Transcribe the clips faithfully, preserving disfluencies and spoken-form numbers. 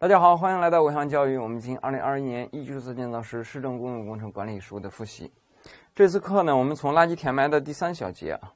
大家好，欢迎来到伟航教育。我们进行二零二一年一级注册建造师市政公用工程管理实务的复习。这次课呢，我们从垃圾填埋的第三小节啊，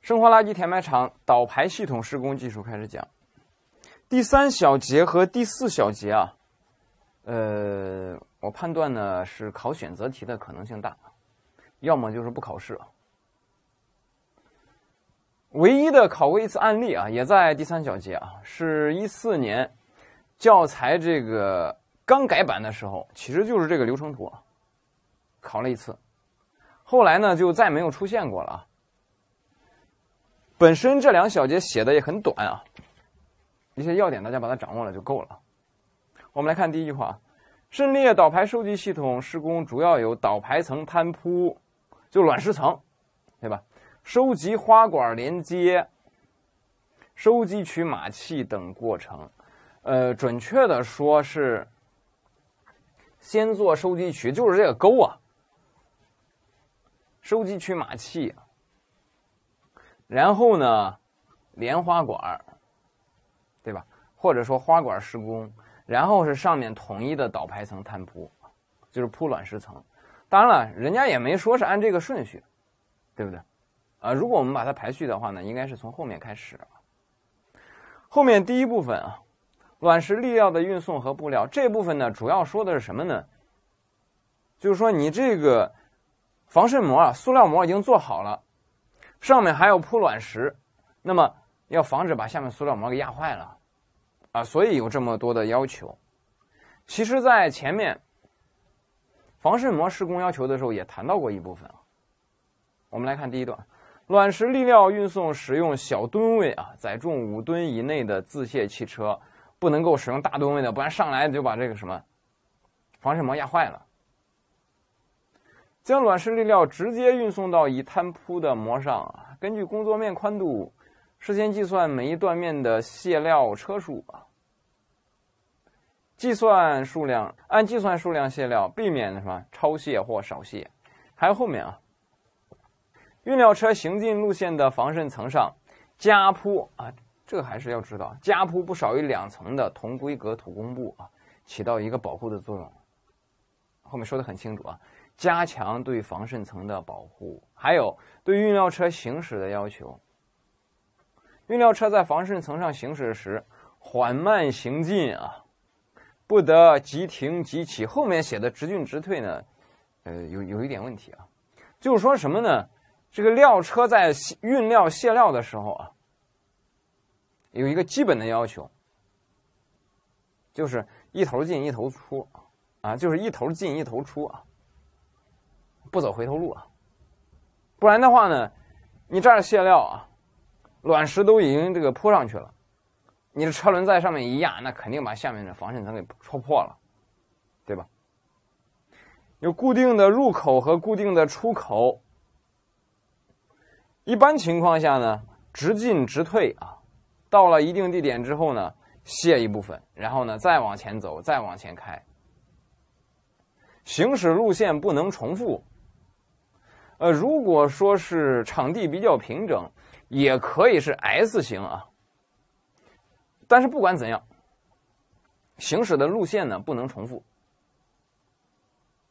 生活垃圾填埋场导排系统施工技术开始讲。第三小节和第四小节啊，呃，我判断呢是考选择题的可能性大，要么就是不考试啊。唯一的考过一次案例啊，也在第三小节啊，是一四年。 教材这个刚改版的时候，其实就是这个流程图，考了一次，后来呢就再没有出现过了啊。本身这两小节写的也很短啊，一些要点大家把它掌握了就够了。我们来看第一句话，渗裂导排收集系统施工主要有导排层攀铺，就卵石层，对吧？收集花管连接、收集取码器等过程。 呃，准确的说是，先做收集取，就是这个沟啊，收集取码器，然后呢，连花管，对吧？或者说花管施工，然后是上面统一的导排层探铺，就是铺卵石层。当然了，人家也没说是按这个顺序，对不对？啊、呃，如果我们把它排序的话呢，应该是从后面开始，后面第一部分啊。 卵石粒料的运送和布料这部分呢，主要说的是什么呢？就是说你这个防渗膜啊，塑料膜已经做好了，上面还要铺卵石，那么要防止把下面塑料膜给压坏了啊，所以有这么多的要求。其实，在前面防渗膜施工要求的时候也谈到过一部分啊。我们来看第一段，卵石粒料运送使用小吨位啊，载重五吨以内的自卸汽车。 不能够使用大吨位的，不然上来就把这个什么防渗膜压坏了。将卵石粒料直接运送到已摊铺的膜上啊，根据工作面宽度，事先计算每一断面的卸料车数啊，计算数量按计算数量卸料，避免什么超卸或少卸。还有后面啊，运料车行进路线的防渗层上加铺啊。 这个还是要知道，加铺不少于两层的同规格土工布啊，起到一个保护的作用。后面说的很清楚啊，加强对防渗层的保护，还有对运料车行驶的要求。运料车在防渗层上行驶时，缓慢行进啊，不得急停急起。后面写的直进直退呢，呃，有有一点问题啊，就是说什么呢？这个料车在运料卸料的时候啊。 有一个基本的要求，就是一头进一头出啊，就是一头进一头出啊，不走回头路啊，不然的话呢，你这儿卸料啊，卵石都已经这个铺上去了，你的车轮在上面一压，那肯定把下面的防渗层给戳破了，对吧？有固定的入口和固定的出口，一般情况下呢，直进直退啊。 到了一定地点之后呢，卸一部分，然后呢再往前走，再往前开。行驶路线不能重复。呃，如果说是场地比较平整，也可以是 S 型啊。但是不管怎样，行驶的路线呢不能重复，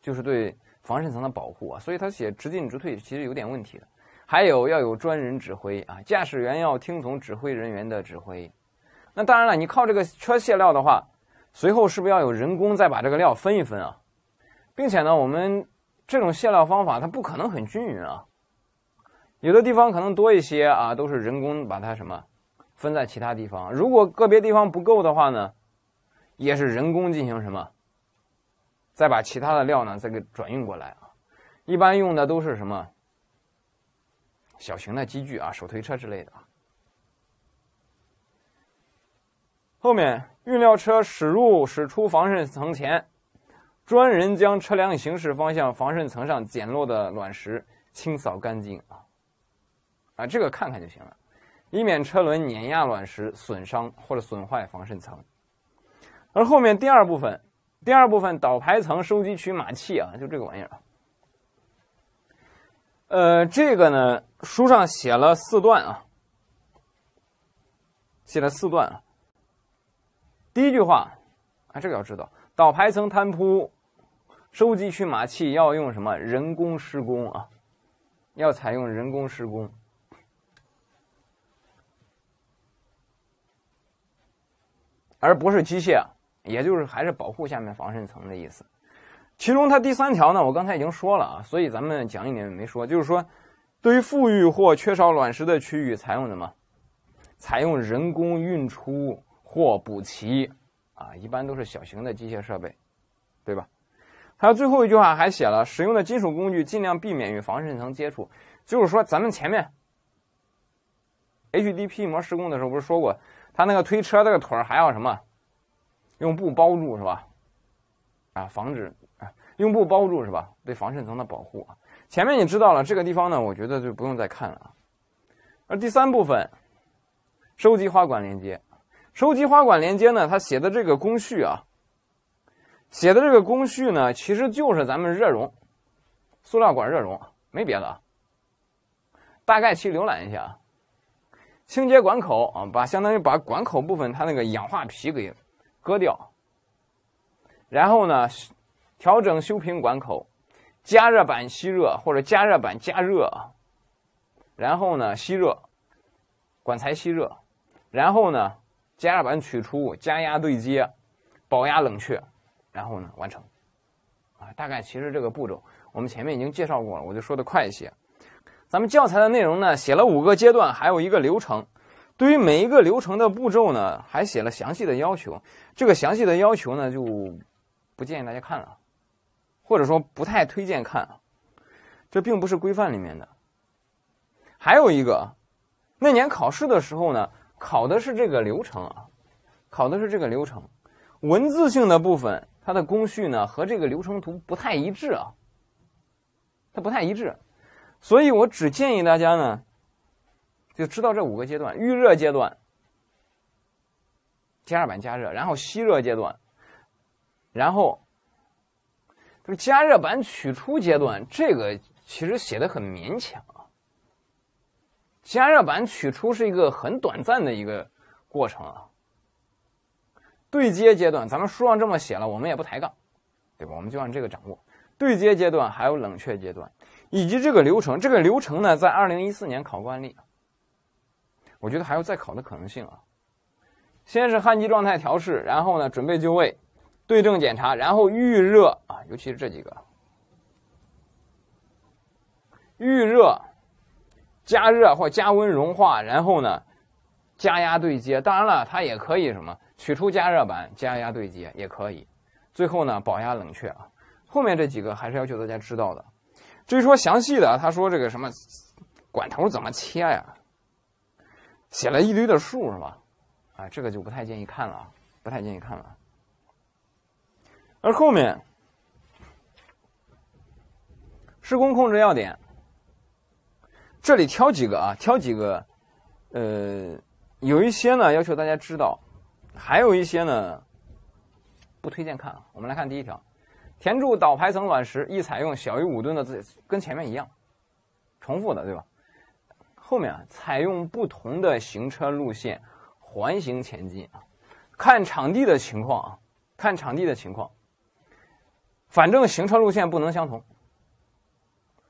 就是对防渗层的保护啊。所以他写直进直退其实有点问题的。 还有要有专人指挥啊，驾驶员要听从指挥人员的指挥。那当然了，你靠这个车卸料的话，随后是不是要有人工再把这个料分一分啊？并且呢，我们这种卸料方法它不可能很均匀啊，有的地方可能多一些啊，都是人工把它什么分在其他地方。如果个别地方不够的话呢，也是人工进行什么，再把其他的料呢再给转运过来啊。一般用的都是什么？ 小型的机具啊，手推车之类的啊。后面运料车驶入驶出防渗层前，专人将车辆行驶方向防渗层上捡落的卵石清扫干净啊。啊，这个看看就行了，以免车轮碾压卵石损伤或者损坏防渗层。而后面第二部分，第二部分导排层收集取码器啊，就这个玩意儿啊。 呃，这个呢，书上写了四段啊，写了四段啊。第一句话，啊，这个要知道，倒排层摊铺、收集取码器要用什么？人工施工啊，要采用人工施工。而不是机械，也就是还是保护下面防渗层的意思。其中它第三条呢，我刚才已经说了啊，所以咱们讲一点没说，就是说，对于富裕或缺少卵石的区域，采用什么？采用人工运出或补齐啊，一般都是小型的机械设备，对吧？它最后一句话还写了，使用的金属工具尽量避免与防渗层接触，就是说咱们前面 H D P 膜施工的时候不是说过？ 他那个推车那个腿儿还要什么？用布包住是吧？啊，防止啊，用布包住是吧？对防渗层的保护啊。前面你知道了这个地方呢，我觉得就不用再看了啊。而第三部分，收集花管连接，收集花管连接呢，它写的这个工序啊，写的这个工序呢，其实就是咱们热熔，塑料管热熔，没别的啊。大概去浏览一下啊。 清洁管口啊，把相当于把管口部分它那个氧化皮给割掉，然后呢，调整修平管口，加热板吸热或者加热板加热，然后呢吸热，管材吸热，然后呢加热板取出，加压对接，保压冷却，然后呢完成。啊，大概其实这个步骤我们前面已经介绍过了，我就说的快一些。 咱们教材的内容呢，写了五个阶段，还有一个流程。对于每一个流程的步骤呢，还写了详细的要求。这个详细的要求呢，就不建议大家看了，或者说不太推荐看。这并不是规范里面的。还有一个，那年考试的时候呢，考的是这个流程啊，考的是这个流程。文字性的部分，它的工序呢和这个流程图不太一致啊，它不太一致。 所以我只建议大家呢，就知道这五个阶段：预热阶段、加热板加热，然后吸热阶段，然后就是加热板取出阶段。这个其实写的很勉强啊。加热板取出是一个很短暂的一个过程啊。对接阶段，咱们书上这么写了，我们也不抬杠，对吧？我们就按这个掌握。对接阶段还有冷却阶段。 以及这个流程，这个流程呢，在二零一四年考过案例，我觉得还有再考的可能性啊。先是焊机状态调试，然后呢，准备就位，对症检查，然后预热啊，尤其是这几个：预热、加热或加温融化，然后呢，加压对接。当然了，它也可以什么取出加热板，加压对接也可以。最后呢，保压冷却啊。后面这几个还是要求大家知道的。 至于说详细的，他说这个什么管头怎么切呀，写了一堆的数是吧？啊，这个就不太建议看了，不太建议看了。而后面施工控制要点，这里挑几个啊，挑几个，呃，有一些呢要求大家知道，还有一些呢不推荐看啊。我们来看第一条。 填筑倒排层卵石，宜采用小于五吨的自，跟前面一样，重复的对吧？后面啊，采用不同的行车路线环形前进啊，看场地的情况啊，看场地的情况。反正行车路线不能相同，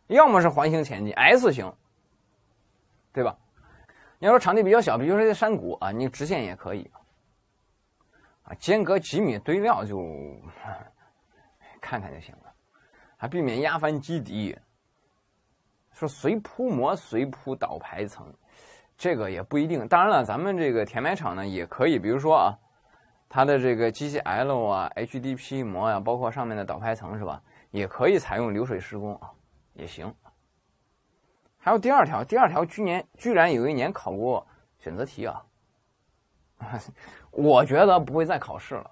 要么是环形前进 S 型，对吧？你要说场地比较小，比如说这山谷啊，你直线也可以啊，间隔几米堆料就。 看看就行了，还避免压翻基底。说随铺膜随铺倒排层，这个也不一定。当然了，咱们这个填埋场呢也可以，比如说啊，它的这个机械 L 啊、H D P 膜啊，包括上面的倒排层是吧，也可以采用流水施工啊，也行。还有第二条，第二条居年居然有一年考过选择题啊，我觉得不会再考试了。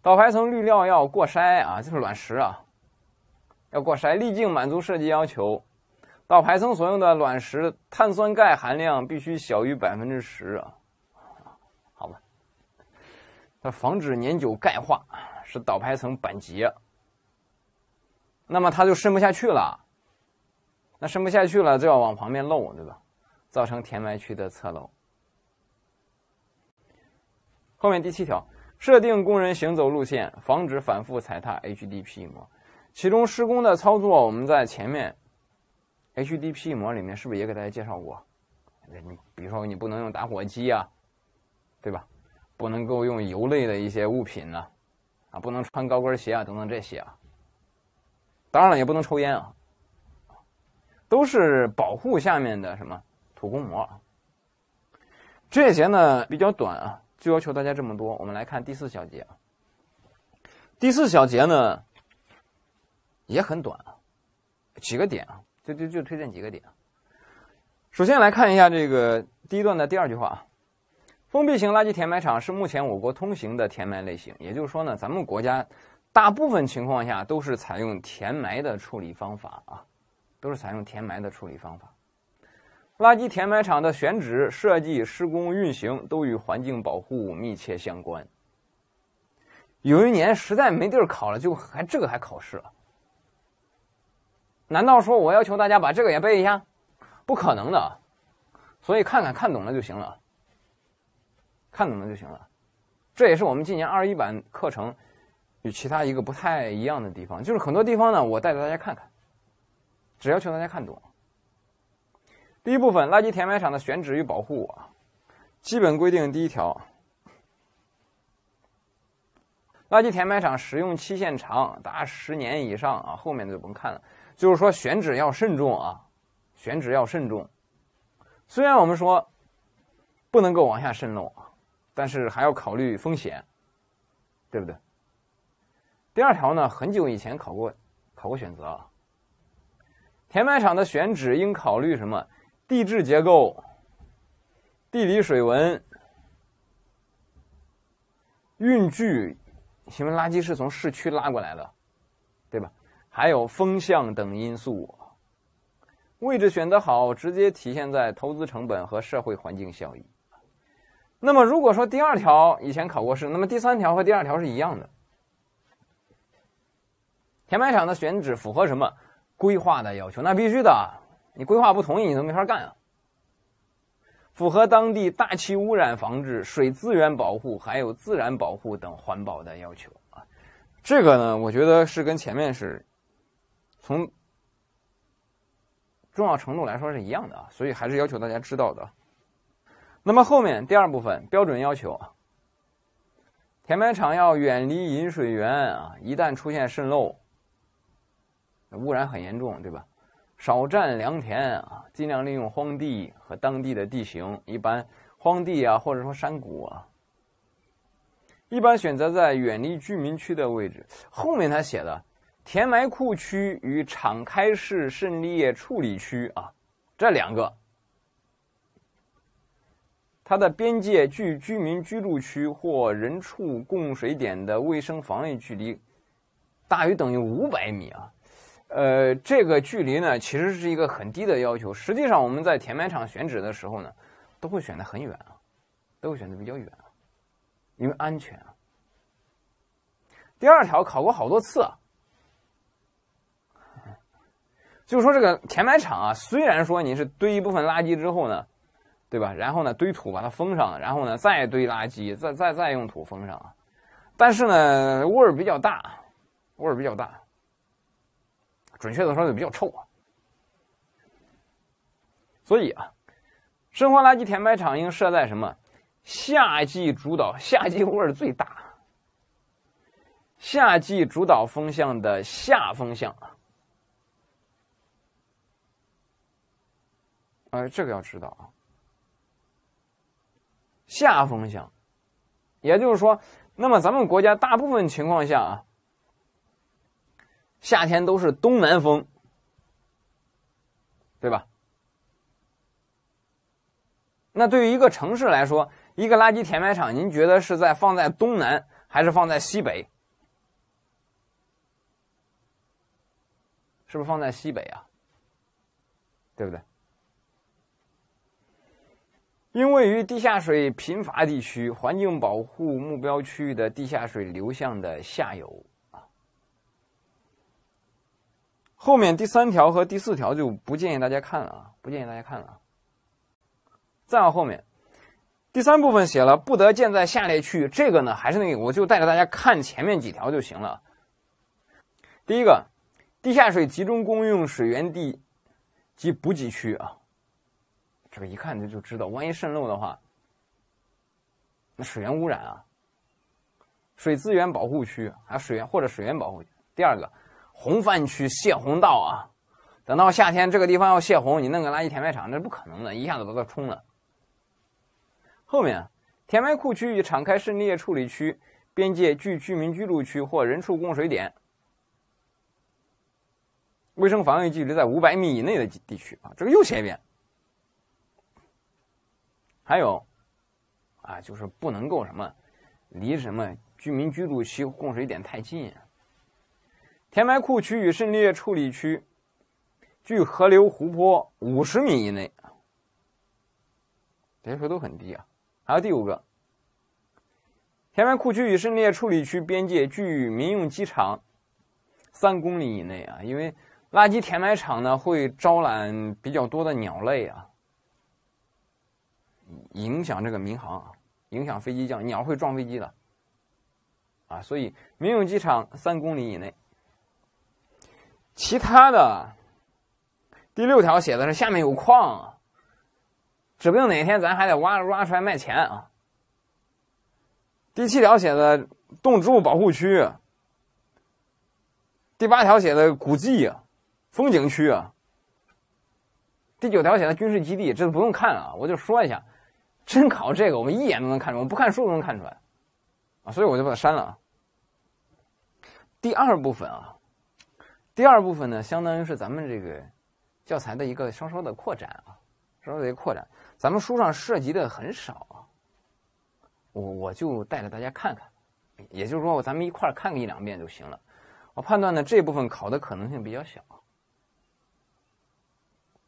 倒排层滤料要过筛啊，就是卵石啊，要过筛，粒径满足设计要求。倒排层所用的卵石碳酸钙含量必须小于 百分之十 啊，好吧。它防止年久钙化，使倒排层板结。那么它就渗不下去了，那渗不下去了就要往旁边漏，对吧？造成填埋区的侧漏。后面第七条，设定工人行走路线，防止反复踩踏 H D P E 膜。其中施工的操作，我们在前面 H D P E 膜里面是不是也给大家介绍过？你比如说你不能用打火机啊，对吧？不能够用油类的一些物品呢、啊，啊，不能穿高跟鞋啊等等这些啊。当然了，也不能抽烟啊，都是保护下面的什么土工膜。这节呢比较短啊，就要求大家这么多。我们来看第四小节啊。第四小节呢也很短啊，几个点啊，就就就推荐几个点。首先来看一下这个第一段的第二句话啊。封闭型垃圾填埋场是目前我国通行的填埋类型，也就是说呢，咱们国家大部分情况下都是采用填埋的处理方法啊，都是采用填埋的处理方法。垃圾填埋场的选址、设计、施工、运行都与环境保护密切相关。有一年实在没地儿考了，就还这个还考试了。难道说我要求大家把这个也背一下？不可能的，所以看看看懂了就行了。看懂了就行了，这也是我们今年二十一版课程与其他一个不太一样的地方，就是很多地方呢，我带着大家看看，只要求大家看懂。第一部分，垃圾填埋场的选址与保护啊，基本规定第一条，垃圾填埋场使用期限长达十年以上啊，后面的就甭看了，就是说选址要慎重啊，选址要慎重。虽然我们说不能够往下渗漏啊。但是还要考虑风险，对不对？第二条呢，很久以前考过，考过选择啊。填埋场的选址应考虑什么？地质结构、地理水文、运具，因为垃圾是从市区拉过来的，对吧？还有风向等因素。位置选择好，直接体现在投资成本和社会环境效益。那么如果说第二条以前考过试，那么第三条和第二条是一样的。填埋场的选址符合什么规划的要求？那必须的，你规划不同意你都没法干啊。符合当地大气污染防治、水资源保护还有自然保护等环保的要求啊。这个呢，我觉得是跟前面是从重要程度来说是一样的啊，所以还是要求大家知道的。那么后面第二部分标准要求啊，填埋场要远离引水源啊，一旦出现渗漏，污染很严重，对吧？少占良田啊，尽量利用荒地和当地的地形，一般荒地啊或者说山谷啊，一般选择在远离居民区的位置。后面他写的填埋库区与敞开式渗裂处理区啊，这两个。它的边界距居民居住区或人畜供水点的卫生防疫距离大于等于五百米啊，呃，这个距离呢其实是一个很低的要求。实际上我们在填埋场选址的时候呢，都会选得很远啊，都会选得比较远啊，因为安全啊。第二条考过好多次啊，就是说这个填埋场啊，虽然说你是堆一部分垃圾之后呢，对吧？然后呢，堆土把它封上，然后呢，再堆垃圾，再再再用土封上。但是呢，味儿比较大，味儿比较大。准确的说，就比较臭啊。所以啊，生活垃圾填埋场应设在什么？夏季主导，夏季味儿最大。夏季主导风向的下风向啊。呃，这个要知道啊。下风向，也就是说，那么咱们国家大部分情况下啊，夏天都是东南风，对吧？那对于一个城市来说，一个垃圾填埋场，您觉得是在放在东南还是放在西北？是不是放在西北啊？对不对？因位于地下水贫乏地区、环境保护目标区域的地下水流向的下游啊。后面第三条和第四条就不建议大家看了啊，不建议大家看了。再往后面，第三部分写了不得建在下列区域，这个呢还是那个，我就带着大家看前面几条就行了。第一个，地下水集中公用水源地及补给区啊，这个一看就就知道，万一渗漏的话，那水源污染啊。水资源保护区还有水源或者水源保护区。第二个，洪泛区泄洪道啊，等到夏天这个地方要泄洪，你弄个垃圾填埋场那不可能的，一下子把它冲了。 后面，填埋库区域敞开渗裂处理区，边界距居民居住区或人畜供水点，卫生防疫距离在五百米以内的地区啊，这个又写一遍。还有，啊，就是不能够什么，离什么居民居住区、供水点太近。填埋库区与渗裂处理区，距河流、湖泊五十米以内，这些数都很低啊。 还有第五个，填埋库区与渗裂处理区边界距民用机场三公里以内啊，因为垃圾填埋场呢会招揽比较多的鸟类啊，影响这个民航啊，影响飞机降，鸟会撞飞机的啊，所以民用机场三公里以内。其他的第六条写的是下面有矿啊。 指不定哪天咱还得挖挖出来卖钱啊！第七条写的动植物保护区，第八条写的古迹、风景区，第九条写的军事基地，这不用看啊，我就说一下，真考这个我们一眼都能看出来，我不看书都能看出来啊，所以我就把它删了啊。第二部分啊，第二部分呢，相当于是咱们这个教材的一个稍稍的扩展啊，稍稍的一个扩展。 咱们书上涉及的很少啊，我我就带着大家看看，也就是说咱们一块儿看个一两遍就行了。我判断呢这部分考的可能性比较小，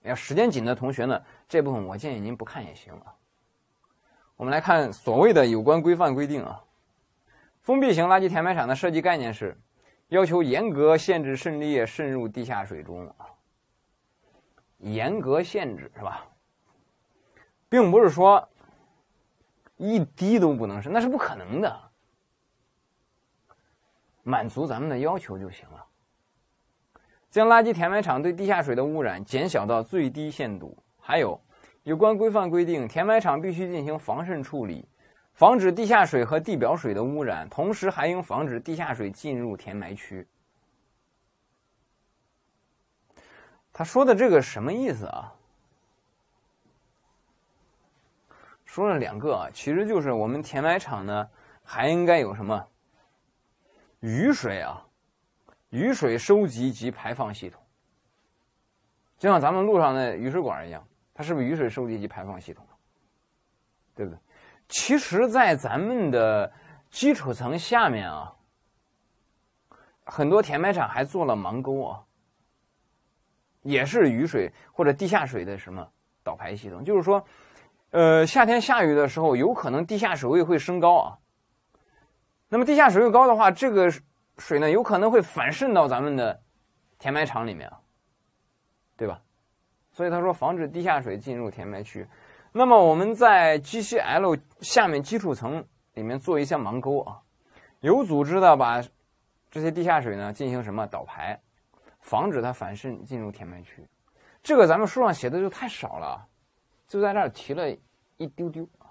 要时间紧的同学呢，这部分我建议您不看也行啊。我们来看所谓的有关规范规定啊，封闭型垃圾填埋场的设计概念是要求严格限制渗裂渗入地下水中啊，严格限制是吧？ 并不是说一滴都不能渗，那是不可能的。满足咱们的要求就行了，将垃圾填埋场对地下水的污染减小到最低限度。还有，有关规范规定，填埋场必须进行防渗处理，防止地下水和地表水的污染，同时还应防止地下水进入填埋区。他说的这个什么意思啊？ 说了两个啊，其实就是我们填埋场呢，还应该有什么雨水啊，雨水收集及排放系统，就像咱们路上的雨水管一样，它是不是雨水收集及排放系统？对不对？其实，在咱们的基础层下面啊，很多填埋场还做了盲沟啊，也是雨水或者地下水的什么导排系统，就是说。 呃，夏天下雨的时候，有可能地下水位会升高啊。那么地下水位高的话，这个水呢，有可能会反渗到咱们的填埋场里面啊，对吧？所以他说防止地下水进入填埋区。那么我们在 G C L 下面基础层里面做一些盲沟啊，有组织的把这些地下水呢进行什么导排，防止它反渗进入填埋区。这个咱们书上写的就太少了。 就在这儿提了一丢丢啊，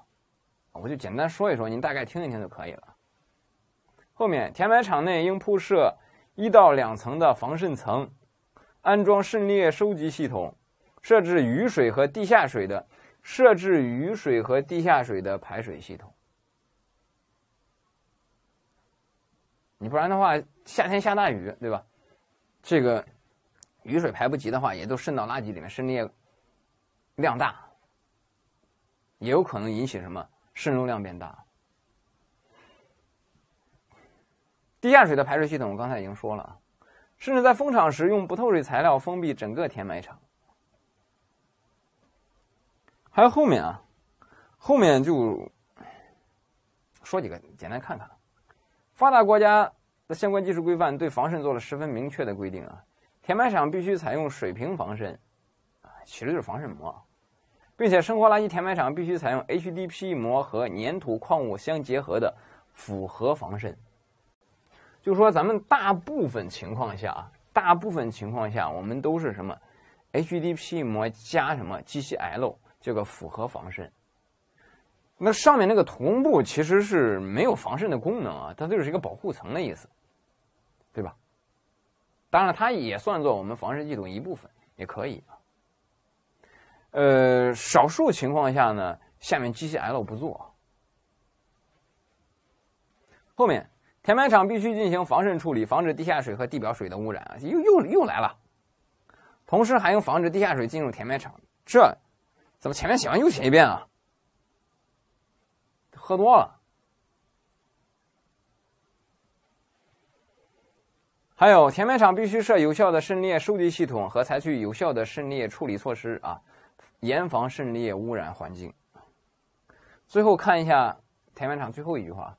我就简单说一说，您大概听一听就可以了。后面填埋场内应铺设一到两层的防渗层，安装渗裂收集系统，设置雨水和地下水的设置雨水和地下水的排水系统。你不然的话，夏天下大雨，对吧？这个雨水排不及的话，也都渗到垃圾里面，渗裂量大。 也有可能引起什么渗漏量变大。地下水的排水系统，我刚才已经说了啊，甚至在封场时用不透水材料封闭整个填埋场。还有后面啊，后面就说几个简单看看。发达国家的相关技术规范对防渗做了十分明确的规定啊，填埋场必须采用水平防渗啊，其实就是防渗膜。并且生化垃圾填埋场必须采用 H D P E 膜和粘土矿物相结合的复合防渗。就说咱们大部分情况下啊，大部分情况下我们都是什么 H D P E 膜加什么 G C L 这个复合防渗。 那上面那个土工布其实是没有防渗的功能啊，它就是一个保护层的意思，对吧？当然，它也算作我们防渗系统一部分，也可以啊。呃，少数情况下呢，下面 G C L 不做。后面填埋场必须进行防渗处理，防止地下水和地表水的污染啊，又又又来了。同时还应防止地下水进入填埋场，这怎么前面写完又写一遍啊？ 喝多了，还有填埋场必须设有效的渗裂收集系统和采取有效的渗裂处理措施啊，严防渗裂污染环境。最后看一下填埋场最后一句话：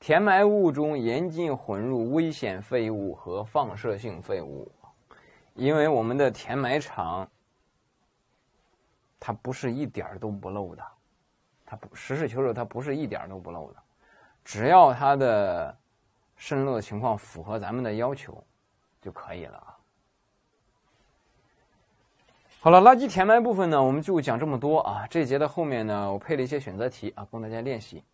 填埋物中严禁混入危险废物和放射性废物，因为我们的填埋场它不是一点儿都不漏的。 它不实事求是，它不是一点都不漏的。只要它的渗漏情况符合咱们的要求，就可以了啊。好了，垃圾填埋部分呢，我们就讲这么多啊。这节的后面呢，我配了一些选择题啊，供大家练习。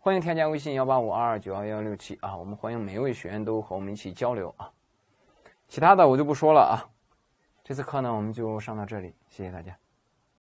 欢迎添加微信幺八五二二九幺幺六七啊，我们欢迎每位学员都和我们一起交流啊。其他的我就不说了啊。这次课呢，我们就上到这里，谢谢大家。